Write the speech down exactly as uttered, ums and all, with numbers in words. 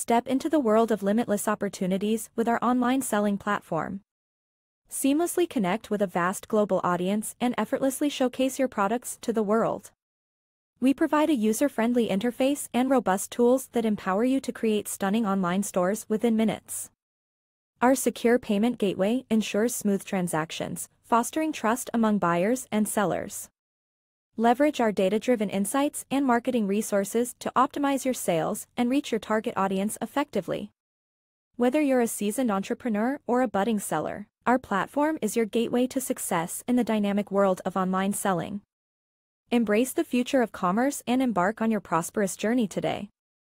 Step into the world of limitless opportunities with our online selling platform. Seamlessly connect with a vast global audience and effortlessly showcase your products to the world. We provide a user-friendly interface and robust tools that empower you to create stunning online stores within minutes. Our secure payment gateway ensures smooth transactions, fostering trust among buyers and sellers. Leverage our data-driven insights and marketing resources to optimize your sales and reach your target audience effectively. Whether you're a seasoned entrepreneur or a budding seller, our platform is your gateway to success in the dynamic world of online selling. Embrace the future of commerce and embark on your prosperous journey today.